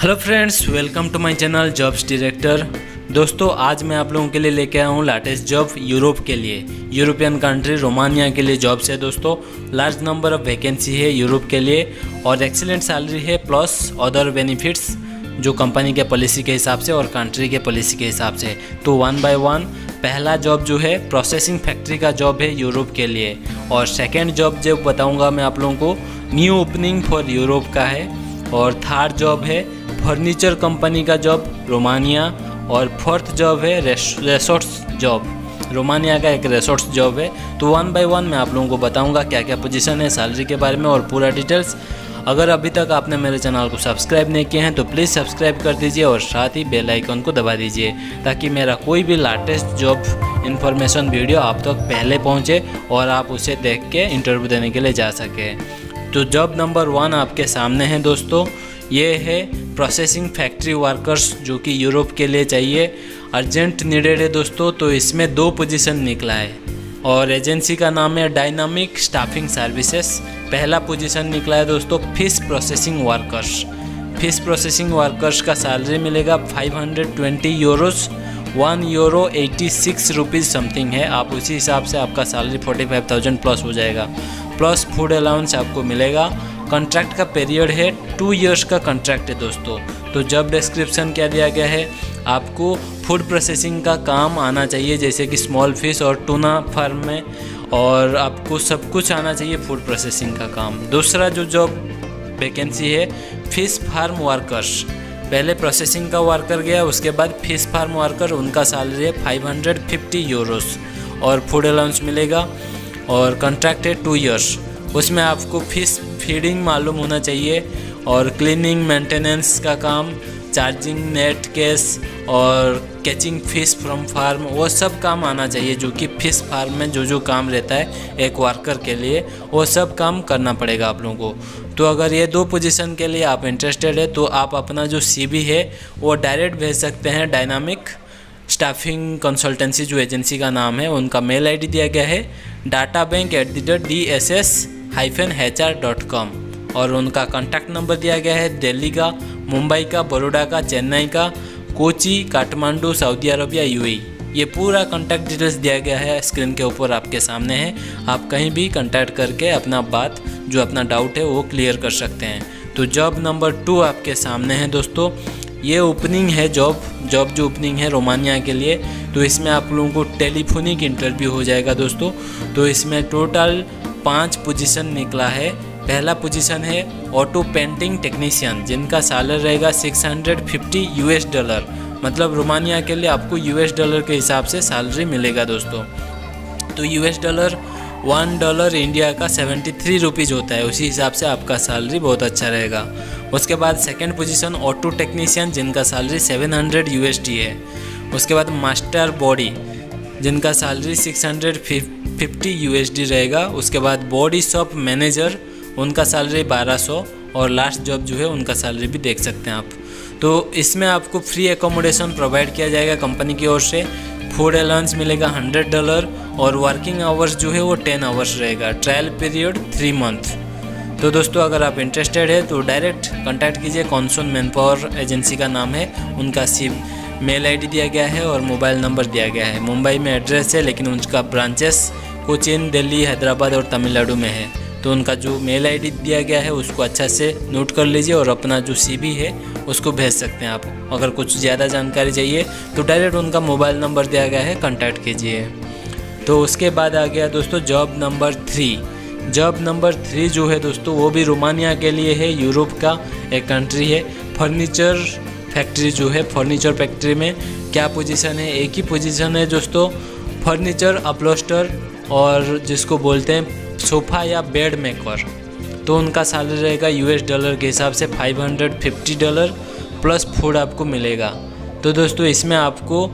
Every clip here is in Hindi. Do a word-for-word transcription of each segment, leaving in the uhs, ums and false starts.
Hello friends, welcome to my channel jobs director. दोस्तों, आज मैं आप लोगों के लिए लेके आया हूँ लेटेस्ट जॉब यूरोप के लिए, यूरोपियन कंट्री रोमानिया के लिए जॉब्स है। दोस्तों, लार्ज नंबर ऑफ वैकेंसी है यूरोप के लिए और एक्सीलेंट सैलरी है प्लस अदर बेनिफिट्स जो कंपनी के पॉलिसी के हिसाब से और कंट्री के पॉलिसी के हिसाब से। तो वन बाय वन पहला जॉब जो है प्रोसेसिंग फैक्ट्री का जॉब है यूरोप के लिए, और सेकेंड जॉब जो बताऊँगा मैं आप लोगों को न्यू ओपनिंग फॉर यूरोप का है, और थर्ड जॉब है फर्नीचर कंपनी का जॉब रोमानिया, और फोर्थ जॉब है रेसोर्ट्स जॉब, रोमानिया का एक रेसोर्ट्स जॉब है। तो वन बाय वन मैं आप लोगों को बताऊंगा क्या क्या पोजीशन है, सैलरी के बारे में और पूरा डिटेल्स। अगर अभी तक आपने मेरे चैनल को सब्सक्राइब नहीं किया है तो प्लीज़ सब्सक्राइब कर दीजिए और साथ ही बेल आइकन को दबा दीजिए ताकि मेरा कोई भी लेटेस्ट जॉब इन्फॉर्मेशन वीडियो आप तक पहले पहुँचे और आप उसे देख के इंटरव्यू देने के लिए जा सकें। तो जॉब नंबर वन आपके सामने है दोस्तों, ये है प्रोसेसिंग फैक्ट्री वर्कर्स जो कि यूरोप के लिए चाहिए, अर्जेंट नीडेड है दोस्तों। तो इसमें दो पोजीशन निकला है और एजेंसी का नाम है डायनामिक स्टाफिंग सर्विसेज। पहला पोजीशन निकला है दोस्तों fish processing workers. Fish processing workers का सैलरी मिलेगा five hundred twenty euros, one euro eighty six rupees something है। आप उसी हिसाब से आपका salary forty five thousand plus हो जाएगा, प्लस फूड अलाउंस आपको मिलेगा। कॉन्ट्रैक्ट का पीरियड है टू इयर्स का कॉन्ट्रैक्ट है दोस्तों। तो जॉब डिस्क्रिप्शन क्या दिया गया है, आपको फूड प्रोसेसिंग का काम आना चाहिए जैसे कि स्मॉल फिश और टूना फार्म में, और आपको सब कुछ आना चाहिए फूड प्रोसेसिंग का काम। दूसरा जो जॉब वैकेंसी है फिश फार्म वर्कर्स। पहले प्रोसेसिंग का वर्कर गया, उसके बाद फिश फार्म वर्कर, उनका सैलरी है फाइव हंड्रेड फिफ्टी यूरोस और फूड अलाउंस मिलेगा, और कॉन्ट्रैक्ट है टू इयर्स। उसमें आपको फिश फीडिंग मालूम होना चाहिए और क्लीनिंग मेंटेनेंस का काम, चार्जिंग नेट केस और कैचिंग फिश फ्रॉम फार्म, वो सब काम आना चाहिए जो कि फिश फार्म में जो जो काम रहता है एक वर्कर के लिए, वो सब काम करना पड़ेगा आप लोगों को। तो अगर ये दो पोजीशन के लिए आप इंटरेस्टेड है तो आप अपना जो सीवी है वो डायरेक्ट भेज सकते हैं डायनामिक स्टाफिंग कंसल्टेंसी जो एजेंसी का नाम है, उनका मेल आईडी दिया गया है data bank at the rate D S S hyphen H R dot com, और उनका कॉन्टैक्ट नंबर दिया गया है दिल्ली का, मुंबई का, बड़ोड़ा का, चेन्नई का, Kochi, Kathmandu, Saudi Arabia, UAE. ये पूरा कॉन्टैक्ट डिटेल्स दिया गया है स्क्रीन के ऊपर आपके सामने है। आप कहीं भी कॉन्टैक्ट करके अपना बात जो अपना डाउट है वो क्लियर कर सकते हैं। तो जॉब नंबर टू आपके सामने है दोस्तों, ये ओपनिंग है जॉब जॉब जो ओपनिंग है रोमानिया के लिए। तो इसमें आप लोगों को टेलीफोनिक इंटरव्यू हो जाएगा दोस्तों। तो इसमें टोटल पांच पोजीशन निकला है। पहला पोजीशन है ऑटो पेंटिंग टेक्नीशियन, जिनका सैलरी रहेगा six hundred fifty US dollar, मतलब रोमानिया के लिए आपको यूएस डॉलर के हिसाब से सैलरी मिलेगा दोस्तों। तो US dollar one dollar India का सेवेंटी थ्री रुपीज़ होता है, उसी हिसाब से आपका सैलरी बहुत अच्छा रहेगा। उसके बाद सेकंड पोजीशन ऑटो टेक्नीशियन, जिनका सैलरी सेवन हंड्रेड यूएसडी है। उसके बाद मास्टर बॉडी, जिनका salary six hundred fifty USD रहेगा। उसके बाद बॉडी शॉप मैनेजर, उनका सैलरी बारह सौ, और लास्ट जॉब जो है उनका सैलरी भी देख सकते हैं आप। तो इसमें आपको फ्री एकोमोडेशन प्रोवाइड किया जाएगा कंपनी की ओर से, फूड अलाउंस मिलेगा हंड्रेड डॉलर, और वर्किंग आवर्स जो है वो टेन आवर्स रहेगा, ट्रायल पीरियड थ्री मंथ। तो दोस्तों, अगर आप इंटरेस्टेड है तो डायरेक्ट कांटेक्ट कीजिए, कॉन्सर्न मैनपावर एजेंसी का नाम है, उनका सिम मेल आईडी दिया गया है और मोबाइल नंबर दिया गया है। मुंबई में एड्रेस है लेकिन उनका ब्रांचेस कोचीन, दिल्ली, हैदराबाद और तमिलनाडु में है। तो उनका जो मेल आईडी दिया गया है उसको अच्छा से नोट कर लीजिए और अपना जो सीवी है उसको भेज सकते हैं आप। अगर कुछ ज़्यादा जानकारी चाहिए तो डायरेक्ट उनका मोबाइल नंबर दिया गया है, कांटेक्ट कीजिए। तो उसके बाद आ गया दोस्तों job number three. Job number three जो है दोस्तों वो भी रोमानिया के लिए है, यूरोप का एक कंट्री है। फर्नीचर फैक्ट्री जो है, फर्नीचर फैक्ट्री में क्या पोजीशन है, एक ही पोजीशन है दोस्तों, फर्नीचर अपलोस्टर और जिसको बोलते हैं सोफ़ा या बेड मेकर। तो उनका सैलरी रहेगा यूएस डॉलर के हिसाब से five hundred fifty dollar, plus food आपको मिलेगा। तो दोस्तों, इसमें आपको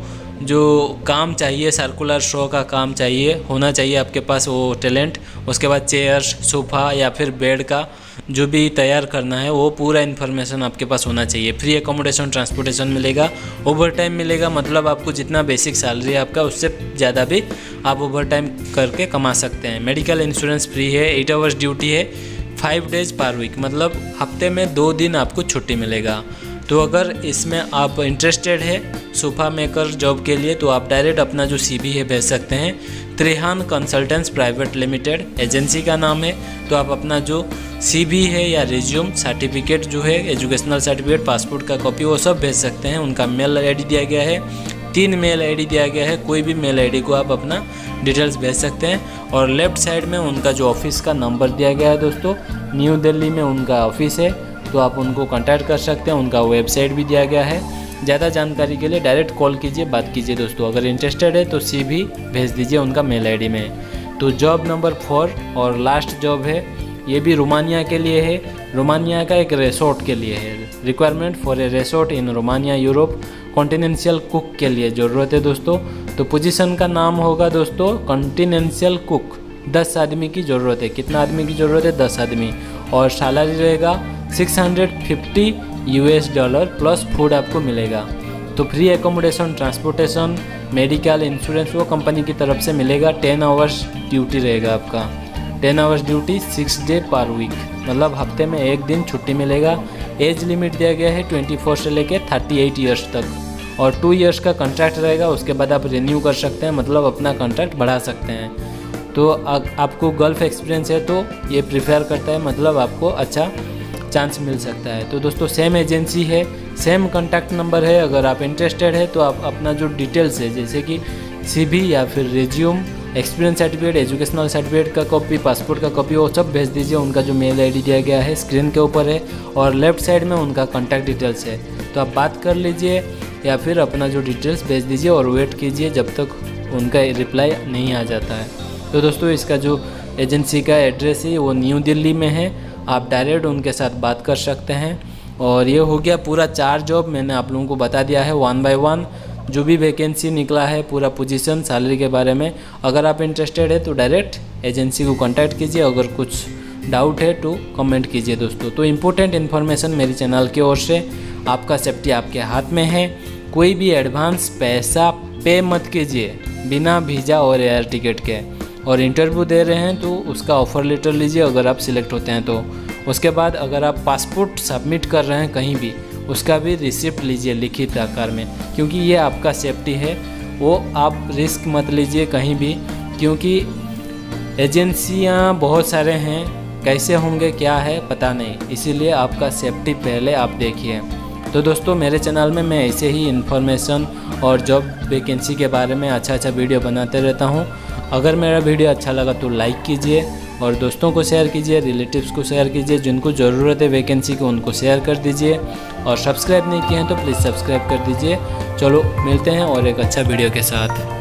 जो काम चाहिए सर्कुलर शो का काम चाहिए, होना चाहिए आपके पास वो टैलेंट। उसके बाद चेयर्स, सोफ़ा या फिर बेड का जो भी तैयार करना है वो पूरा इन्फॉर्मेशन आपके पास होना चाहिए। फ्री एकोमोडेशन, ट्रांसपोर्टेशन मिलेगा, ओवर टाइम मिलेगा, मतलब आपको जितना बेसिक सैलरी है आपका उससे ज़्यादा भी आप ओवर टाइम करके कमा सकते हैं। मेडिकल इंश्योरेंस फ्री है, एट आवर्स ड्यूटी है, फाइव डेज पर वीक, मतलब हफ्ते में दो दिन आपको छुट्टी मिलेगा। तो अगर इसमें आप इंटरेस्टेड है सोफा मेकर जॉब के लिए तो आप डायरेक्ट अपना जो सीवी है भेज सकते हैं। Trihan consultants private limited agency का नाम है, तो आप अपना जो सीवी है या रिज्यूम, सर्टिफिकेट जो है, एजुकेशनल सर्टिफिकेट, पासपोर्ट का कॉपी, वो सब भेज सकते हैं। उनका मेल आईडी दिया गया है, तीन मेल आईडी दिया गया है, कोई भी मेल आईडी को आप अपना डिटेल्स भेज सकते हैं। और लेफ़्ट साइड में उनका जो ऑफिस का नंबर दिया गया है दोस्तों, न्यू दिल्ली में उनका ऑफिस है, तो आप उनको कांटेक्ट कर सकते हैं। उनका वेबसाइट भी दिया गया है। ज़्यादा जानकारी के लिए डायरेक्ट कॉल कीजिए, बात कीजिए दोस्तों। अगर इंटरेस्टेड है तो सीवी भेज दीजिए उनका मेल आईडी में। तो जॉब नंबर फोर और लास्ट जॉब है, ये भी रोमानिया के लिए है। रोमानिया का एक रिसोर्ट के लिए है। Requirement for a resort in Romania Europe, continental cook के लिए ज़रूरत है दोस्तों। तो पोजीशन का नाम होगा दोस्तों कॉन्टिनेंशियल कुक। दस आदमी की ज़रूरत है। कितना आदमी की ज़रूरत है? दस आदमी। और सैलरी रहेगा six hundred fifty U S dollar plus food आपको मिलेगा। तो free accommodation, transportation, medical insurance वो कंपनी की तरफ से मिलेगा। टेन आवर्स ड्यूटी रहेगा आपका। Ten hours duty six day per week, मतलब हफ्ते में एक दिन छुट्टी मिलेगा। एज लिमिट दिया गया है ट्वेंटी फोर से लेकर थर्टी एट ईयर्स तक, और टू ईयर्स का कंट्रैक्ट रहेगा। उसके बाद आप रिन्यू कर सकते हैं, मतलब अपना कंट्रैक्ट बढ़ा सकते हैं। तो आ, आपको गल्फ एक्सपीरियंस है तो ये प्रिफेयर करता है, मतलब आपको अच्छा चांस मिल सकता है। तो दोस्तों सेम एजेंसी है, सेम कॉन्टैक्ट नंबर है। अगर आप इंटरेस्टेड है तो आप अपना जो डिटेल्स है, जैसे कि सीवी या फिर resume, experience certificate, educational certificate का कॉपी, पासपोर्ट का कॉपी, वो सब भेज दीजिए। उनका जो मेल आईडी दिया गया है स्क्रीन के ऊपर है, और लेफ्ट साइड में उनका कॉन्टैक्ट डिटेल्स है। तो आप बात कर लीजिए या फिर अपना जो डिटेल्स भेज दीजिए और वेट कीजिए जब तक उनका रिप्लाई नहीं आ जाता है। तो दोस्तों इसका जो एजेंसी का एड्रेस है वो न्यू दिल्ली में है। आप डायरेक्ट उनके साथ बात कर सकते हैं। और ये हो गया पूरा चार जॉब, मैंने आप लोगों को बता दिया है वन बाय वन, जो भी वैकेंसी निकला है, पूरा पोजीशन, सैलरी के बारे में। अगर आप इंटरेस्टेड है तो डायरेक्ट एजेंसी को कांटेक्ट कीजिए। अगर कुछ डाउट है तो कमेंट कीजिए दोस्तों। तो इम्पोर्टेंट इन्फॉर्मेशन मेरी चैनल की ओर से, आपका सेफ्टी आपके हाथ में है। कोई भी एडवांस पैसा पे मत कीजिए बिना वीज़ा और एयर टिकट के। और इंटरव्यू दे रहे हैं तो उसका ऑफ़र लेटर लीजिए अगर आप सिलेक्ट होते हैं तो। उसके बाद अगर आप पासपोर्ट सबमिट कर रहे हैं कहीं भी, उसका भी रिसिप्ट लीजिए लिखित आकार में, क्योंकि ये आपका सेफ्टी है। वो आप रिस्क मत लीजिए कहीं भी, क्योंकि एजेंसियां बहुत सारे हैं, कैसे होंगे क्या है पता नहीं, इसीलिए आपका सेफ्टी पहले आप देखिए। तो दोस्तों मेरे चैनल में मैं ऐसे ही इन्फॉर्मेशन और जॉब वैकेंसी के बारे में अच्छा अच्छा वीडियो बनाते रहता हूँ। अगर मेरा वीडियो अच्छा लगा तो लाइक कीजिए और दोस्तों को शेयर कीजिए, रिलेटिव्स को शेयर कीजिए, जिनको ज़रूरत है वैकेंसी की उनको शेयर कर दीजिए। और सब्सक्राइब नहीं किए हैं तो प्लीज़ सब्सक्राइब कर दीजिए। चलो मिलते हैं और एक अच्छा वीडियो के साथ।